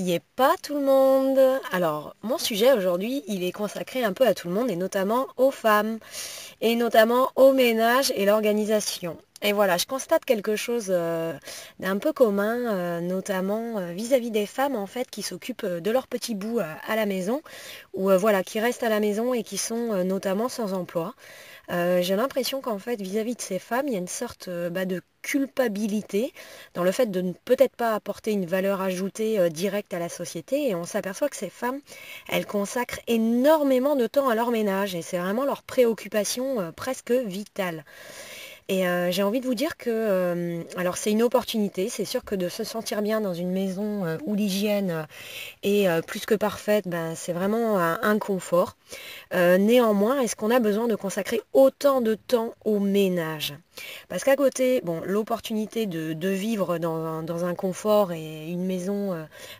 Il n'y a pas tout le monde. Alors, mon sujet aujourd'hui, il est consacré un peu à tout le monde et notamment aux femmes. Et notamment au ménage et l'organisation. Et voilà, je constate quelque chose d'un peu commun, notamment vis-à-vis des femmes en fait qui s'occupent de leur petit bout à la maison, ou voilà, qui restent à la maison et qui sont notamment sans emploi. J'ai l'impression qu'en fait vis-à-vis de ces femmes, il y a une sorte de culpabilité dans le fait de ne peut-être pas apporter une valeur ajoutée directe à la société, et on s'aperçoit que ces femmes, elles consacrent énormément de temps à leur ménage et c'est vraiment leur préoccupation presque vitale. Et j'ai envie de vous dire que, alors c'est une opportunité, c'est sûr que de se sentir bien dans une maison où l'hygiène est plus que parfaite, c'est vraiment un confort. Néanmoins, est-ce qu'on a besoin de consacrer autant de temps au ménage ? Parce qu'à côté, bon, l'opportunité de vivre dans un confort et une maison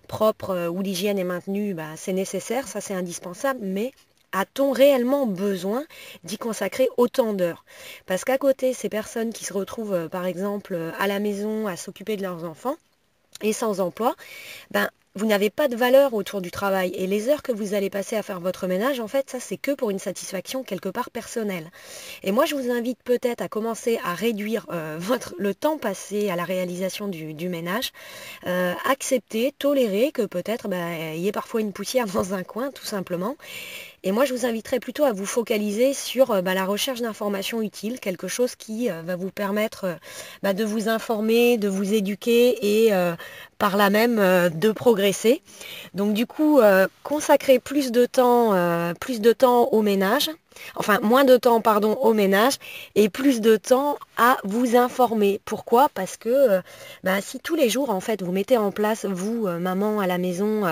propre où l'hygiène est maintenue, c'est nécessaire, ça c'est indispensable, mais... a-t-on réellement besoin d'y consacrer autant d'heures? Parce qu'à côté, ces personnes qui se retrouvent par exemple à la maison à s'occuper de leurs enfants et sans emploi, vous n'avez pas de valeur autour du travail et les heures que vous allez passer à faire votre ménage, en fait, ça c'est que pour une satisfaction quelque part personnelle. Et moi je vous invite peut-être à commencer à réduire le temps passé à la réalisation du ménage, accepter, tolérer que peut-être il y ait parfois une poussière dans un coin tout simplement. Et moi je vous inviterai plutôt à vous focaliser sur la recherche d'informations utiles, quelque chose qui va vous permettre de vous informer, de vous éduquer et par là même de progresser. Donc du coup, consacrer plus de temps au ménage, enfin moins de temps pardon au ménage et plus de temps à vous informer. Pourquoi? Parce que si tous les jours en fait vous mettez en place, vous maman à la maison,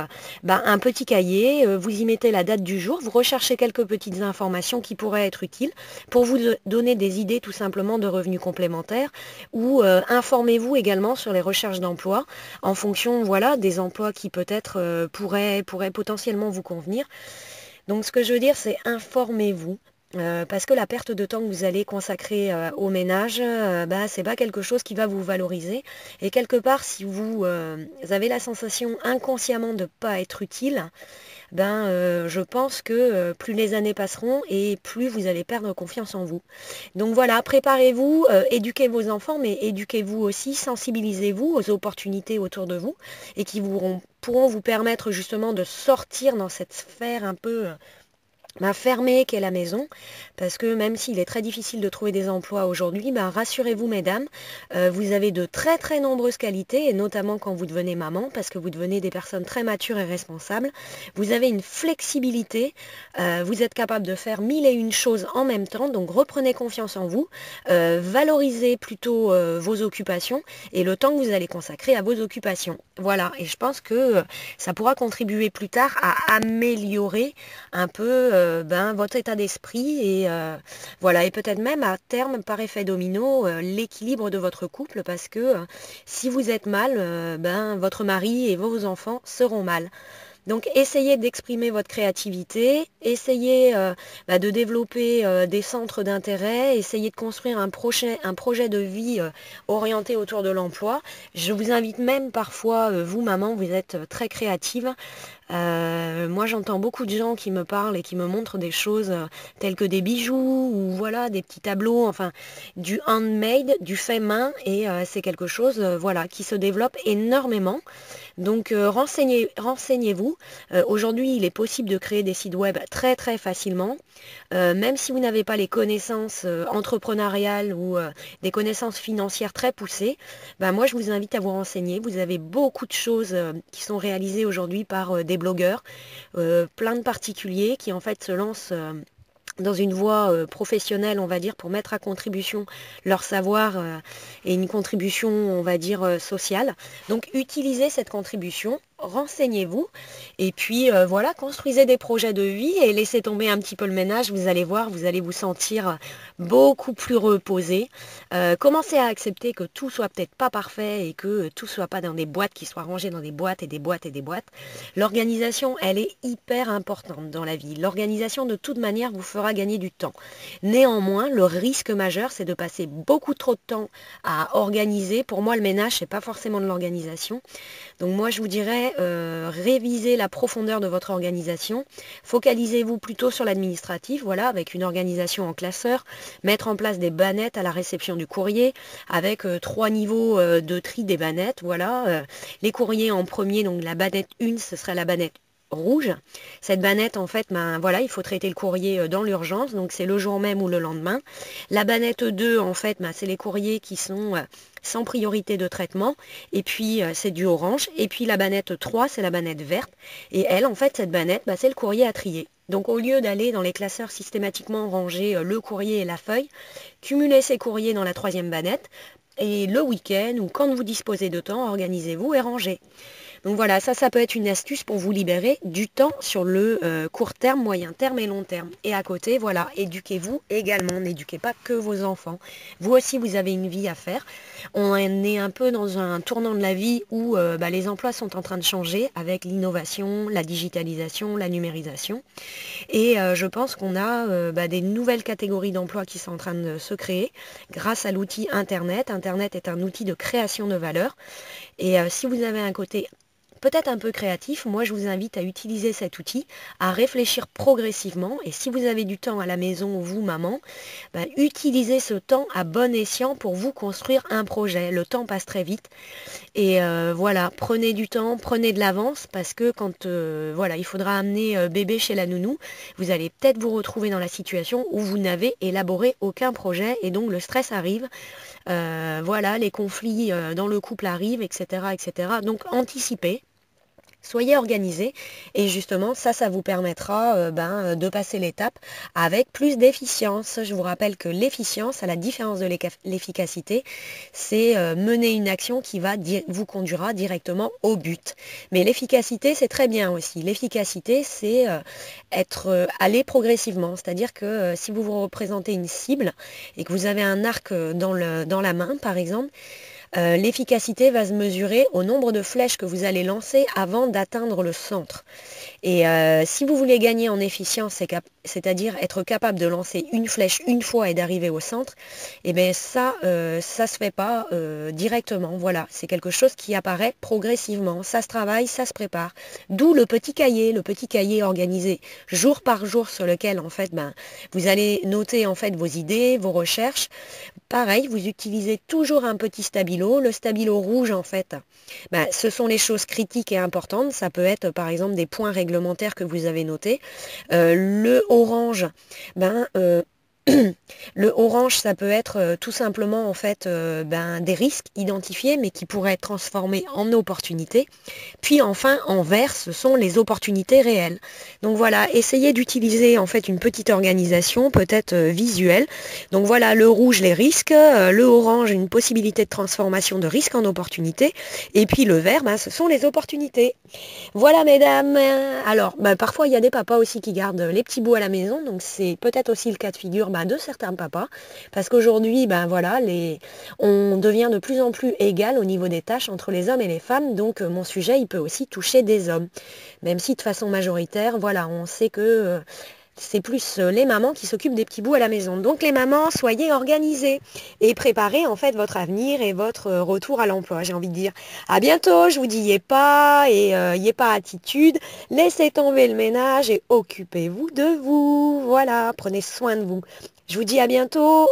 un petit cahier, vous y mettez la date du jour, vous recherchez quelques petites informations qui pourraient être utiles pour vous donner des idées tout simplement de revenus complémentaires, ou informez-vous également sur les recherches d'emploi en fonction des emplois qui peut-être pourraient potentiellement vous convenir. Donc ce que je veux dire, c'est informez-vous, parce que la perte de temps que vous allez consacrer au ménage, c'est pas quelque chose qui va vous valoriser. Et quelque part, si vous avez la sensation inconsciemment de ne pas être utile, je pense que plus les années passeront et plus vous allez perdre confiance en vous. Donc voilà, préparez-vous, éduquez vos enfants, mais éduquez-vous aussi, sensibilisez-vous aux opportunités autour de vous et qui pourront vous permettre justement de sortir dans cette sphère un peu... fermée qu'est la maison, parce que même s'il est très difficile de trouver des emplois aujourd'hui, rassurez-vous mesdames, vous avez de très très nombreuses qualités, et notamment quand vous devenez maman, parce que vous devenez des personnes très matures et responsables, vous avez une flexibilité, vous êtes capable de faire 1001 choses en même temps, donc reprenez confiance en vous, valorisez plutôt vos occupations, et le temps que vous allez consacrer à vos occupations. Voilà, et je pense que ça pourra contribuer plus tard à améliorer un peu votre état d'esprit et et peut-être même à terme par effet domino l'équilibre de votre couple, parce que si vous êtes mal, votre mari et vos enfants seront mal. Donc essayez d'exprimer votre créativité, essayez de développer des centres d'intérêt, essayez de construire un projet de vie orienté autour de l'emploi. Je vous invite même parfois, vous maman, vous êtes très créative. Moi j'entends beaucoup de gens qui me parlent et qui me montrent des choses telles que des bijoux ou des petits tableaux, enfin du handmade, du fait main, et c'est quelque chose qui se développe énormément. Donc renseignez-vous. Aujourd'hui, il est possible de créer des sites web très très facilement. Même si vous n'avez pas les connaissances entrepreneuriales ou des connaissances financières très poussées, moi je vous invite à vous renseigner. Vous avez beaucoup de choses qui sont réalisées aujourd'hui par des blogueurs, plein de particuliers qui en fait se lancent dans une voie professionnelle, on va dire, pour mettre à contribution leur savoir et une contribution, on va dire, sociale. Donc utilisez cette contribution, renseignez-vous et puis construisez des projets de vie et laissez tomber un petit peu le ménage. Vous allez voir, vous allez vous sentir beaucoup plus reposé. Commencez à accepter que tout soit peut-être pas parfait et que tout soit pas dans des boîtes, qui soit rangé dans des boîtes et des boîtes et des boîtes. L'organisation, elle est hyper importante dans la vie. L'organisation, de toute manière, vous fera gagner du temps. Néanmoins, le risque majeur, c'est de passer beaucoup trop de temps à organiser. Pour moi, le ménage, c'est pas forcément de l'organisation. Donc moi, je vous dirais, réviser la profondeur de votre organisation. Focalisez-vous plutôt sur l'administratif, voilà, avec une organisation en classeur, mettre en place des bannettes à la réception du courrier, avec 3 niveaux de tri des bannettes, voilà. Les courriers en premier, donc la bannette 1, ce serait la bannette rouge. Cette bannette, en fait, ben, voilà, il faut traiter le courrier dans l'urgence, donc c'est le jour même ou le lendemain. La bannette 2, en fait, ben, c'est les courriers qui sont sans priorité de traitement, et puis c'est du orange. Et puis la bannette 3, c'est la bannette verte, et elle, en fait, cette bannette, ben, c'est le courrier à trier. Donc au lieu d'aller dans les classeurs systématiquement ranger le courrier et la feuille, cumulez ces courriers dans la 3e bannette, et le week-end, ou quand vous disposez de temps, organisez-vous et rangez. Donc voilà, ça peut être une astuce pour vous libérer du temps sur le court terme, moyen terme et long terme. Et à côté, voilà, éduquez-vous également, n'éduquez pas que vos enfants. Vous aussi, vous avez une vie à faire. On est un peu dans un tournant de la vie où les emplois sont en train de changer avec l'innovation, la digitalisation, la numérisation. Et je pense qu'on a des nouvelles catégories d'emplois qui sont en train de se créer grâce à l'outil Internet. Internet est un outil de création de valeur. Et si vous avez un côté peut-être un peu créatif, moi je vous invite à utiliser cet outil, à réfléchir progressivement, et si vous avez du temps à la maison, vous maman, ben, utilisez ce temps à bon escient pour vous construire un projet. Le temps passe très vite, et voilà, prenez du temps, prenez de l'avance, parce que quand il faudra amener bébé chez la nounou, vous allez peut-être vous retrouver dans la situation où vous n'avez élaboré aucun projet, et donc le stress arrive, les conflits dans le couple arrivent, etc., etc. Donc anticipez. Soyez organisés et justement ça vous permettra de passer l'étape avec plus d'efficience. Je vous rappelle que l'efficience, à la différence de l'efficacité, c'est mener une action qui vous conduira directement au but. Mais l'efficacité, c'est très bien aussi. L'efficacité, c'est aller progressivement. C'est-à-dire que si vous vous représentez une cible et que vous avez un arc dans la main, par exemple, l'efficacité va se mesurer au nombre de flèches que vous allez lancer avant d'atteindre le centre. Et si vous voulez gagner en efficience, c'est-à-dire être capable de lancer une flèche une fois et d'arriver au centre, et bien ça se fait pas directement. Voilà, c'est quelque chose qui apparaît progressivement. Ça se travaille, ça se prépare. D'où le petit cahier organisé jour par jour sur lequel en fait vous allez noter en fait vos idées, vos recherches. Pareil, vous utilisez toujours un petit stabilo. Le stabilo rouge, en fait, ce sont les choses critiques et importantes. Ça peut être, par exemple, des points réglementaires que vous avez notés. Le orange, le orange, ça peut être tout simplement en fait des risques identifiés mais qui pourraient être transformés en opportunités. Puis enfin en vert, ce sont les opportunités réelles. Donc voilà, essayez d'utiliser en fait une petite organisation peut-être visuelle. Donc voilà, le rouge les risques, le orange une possibilité de transformation de risque en opportunité, et puis le vert, ce sont les opportunités. Voilà mesdames, alors parfois il y a des papas aussi qui gardent les petits bouts à la maison, donc c'est peut-être aussi le cas de figure de certains papas, parce qu'aujourd'hui on devient de plus en plus égal au niveau des tâches entre les hommes et les femmes, donc mon sujet il peut aussi toucher des hommes, même si de façon majoritaire on sait que c'est plus les mamans qui s'occupent des petits bouts à la maison. Donc les mamans, soyez organisées et préparez en fait votre avenir et votre retour à l'emploi, j'ai envie de dire. À bientôt, je vous dis n'ayez pas attitude, laissez tomber le ménage et occupez-vous de vous. Voilà, prenez soin de vous. Je vous dis à bientôt.